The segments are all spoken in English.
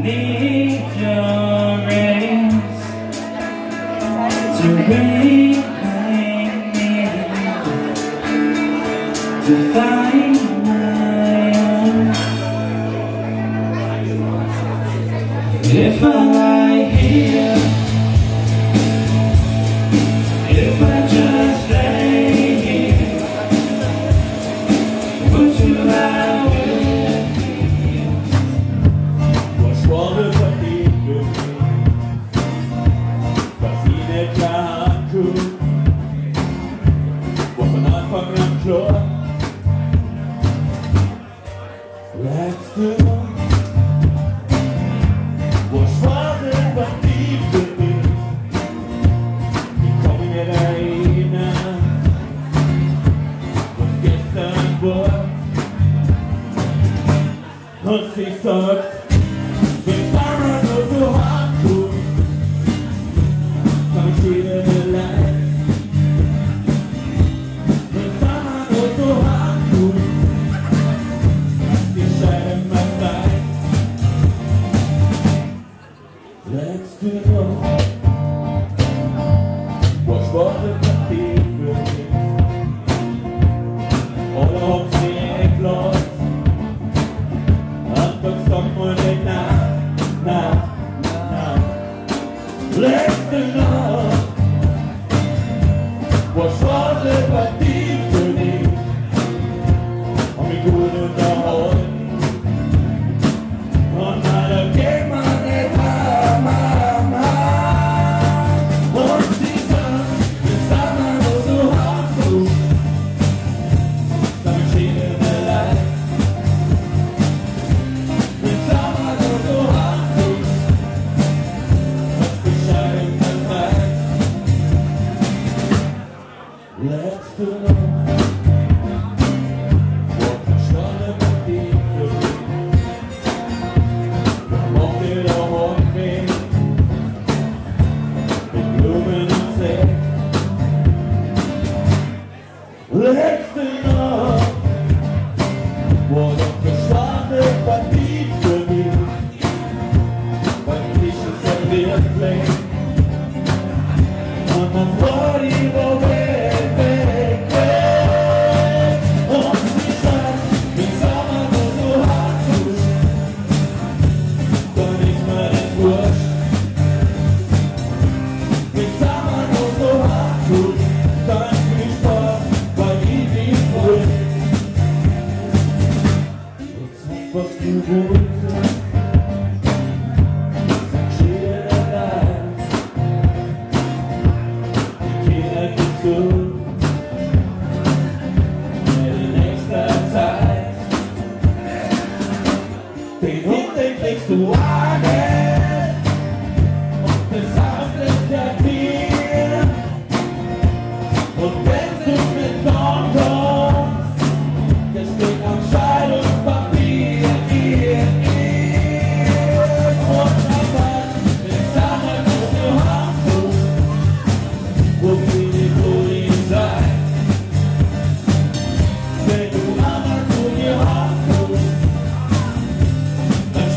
need your grace to revive me, to find my own. If I lie here, if I just lay here, would you lie with me? Let's do what's wrong but deep within. Keep coming at arena, but guess I'm bored. Don't say sucks. Get tired of the hardcore. Come treat it alive. Get tired of the hardcore. Let's do it all. Watch what the cathedral is. All of the applause. Up on Sunday night, now. Let's do it all. Watch what the cathedral is. I'm a good one now. Let's do it. What the trouble would be for me. I want it, I want me. Been blooming and sick. Let's do it. What the trouble would be for me. But we should send me a flame. I'm a body of it. Takes the wildest of the softest that feel. But that's just the dawn. Just think outside of my feet. What I want is someone who's so harmful. We'll be the good inside. They do honor to your heart. Help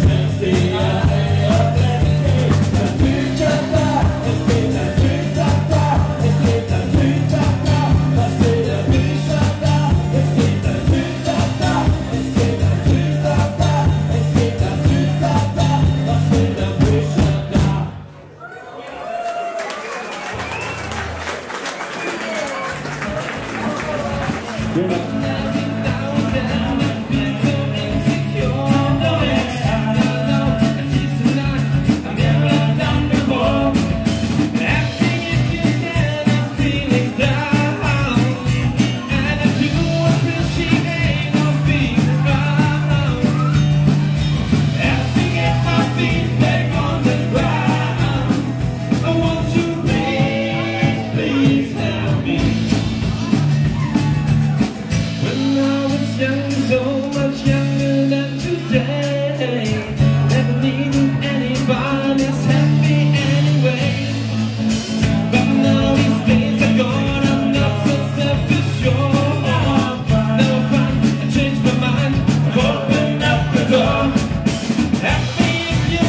me if you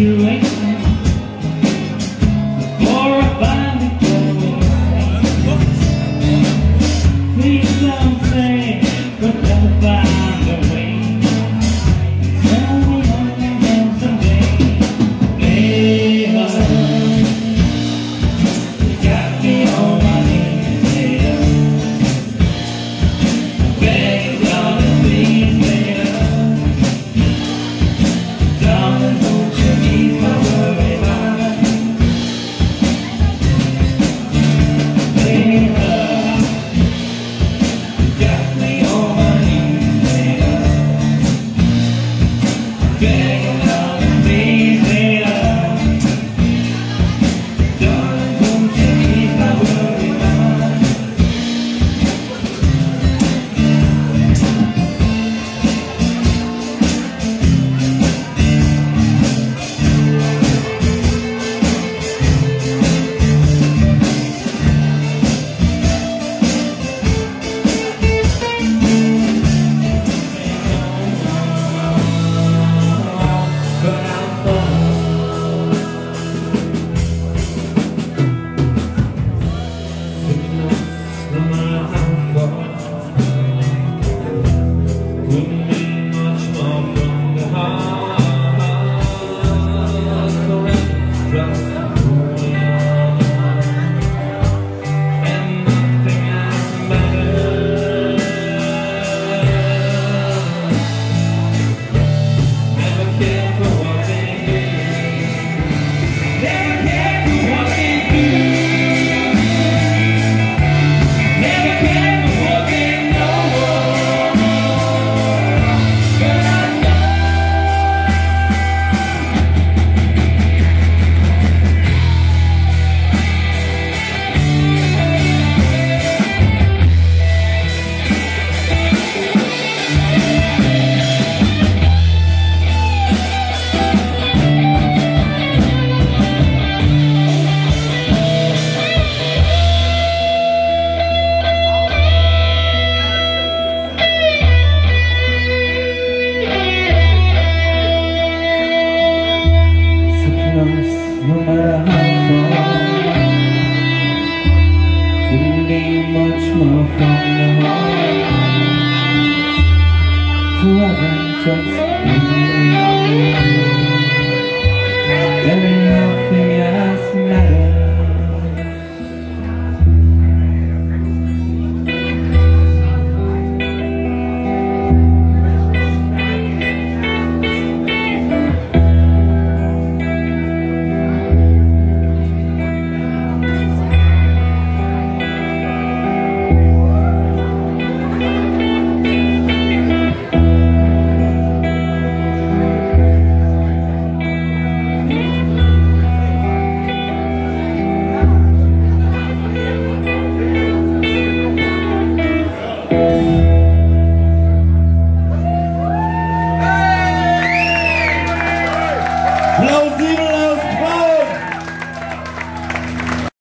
situation before I find it for. Please don't say we're gonna find a way. Tell me only then someday, baby. You got me on my knees, yeah. Baby, darling, please, baby. Darling, no matter how far, couldn't be much more from the heart. Forever, just